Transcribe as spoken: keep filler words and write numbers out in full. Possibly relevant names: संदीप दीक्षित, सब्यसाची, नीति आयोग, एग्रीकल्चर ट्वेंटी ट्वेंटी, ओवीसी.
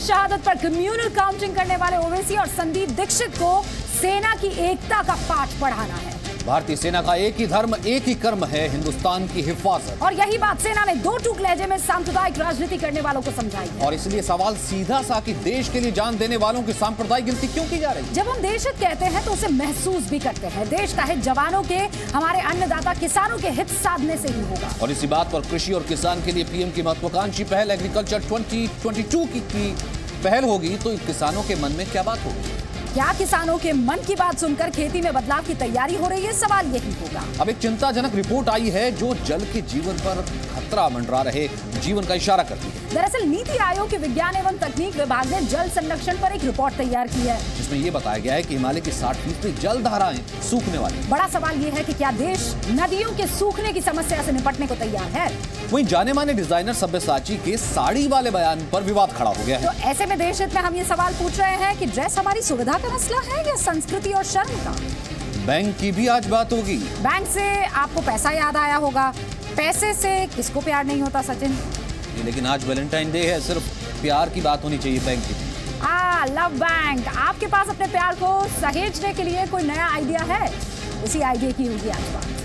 की शहादत पर कम्युनल काउंटिंग करने वाले ओवीसी और संदीप दीक्षित को सेना की एकता का पाठ पढ़ाना है। भारतीय सेना का एक ही धर्म एक ही कर्म है, हिंदुस्तान की हिफाजत। और यही बात सेना ने दो टूक लहजे में सांप्रदायिक राजनीति करने वालों को समझाई। और इसलिए सवाल सीधा सा कि देश के लिए जान देने वालों की सांप्रदायिक गिनती क्यों की जा रही है? जब हम देश हित कहते हैं तो उसे महसूस भी करते हैं। देश का हित जवानों के, हमारे अन्नदाता किसानों के हित साधने से ही होगा। और इसी बात पर कृषि और किसान के लिए पीएम की महत्वाकांक्षी पहल एग्रीकल्चर ट्वेंटी ट्वेंटी टू की पहल होगी, तो किसानों के मन में क्या बात होगी? क्या किसानों के मन की बात सुनकर खेती में बदलाव की तैयारी हो रही है? सवाल यही होगा। अब एक चिंताजनक रिपोर्ट आई है जो जल के जीवन पर खतरा मंडरा रहे जीवन का इशारा करती है। दरअसल नीति आयोग के विज्ञान एवं तकनीक विभाग ने जल संरक्षण पर एक रिपोर्ट तैयार की है, जिसमें ये बताया गया है कि हिमालय की साठ फीसदी जल धाराएं सूखने वाली। बड़ा सवाल ये है कि क्या देश नदियों के सूखने की समस्या से निपटने को तैयार है? वहीं जाने माने डिजाइनर सब्यसाची के साड़ी वाले बयान पर विवाद खड़ा हो गया है। तो ऐसे में देश हित में हम ये सवाल पूछ रहे हैं कि ड्रेस हमारी सुविधा का मसला है या संस्कृति और शर्म का? बैंक की भी आज बात होगी। बैंक से आपको पैसा याद आया होगा, पैसे से किसको प्यार नहीं होता सचिन? लेकिन आज वैलेंटाइन डे है, सिर्फ प्यार की बात होनी चाहिए बैंक की। आ, लव बैंक। आपके पास अपने प्यार को सहेजने के लिए कोई नया आइडिया है? उसी आइडिया की होगी आज बात।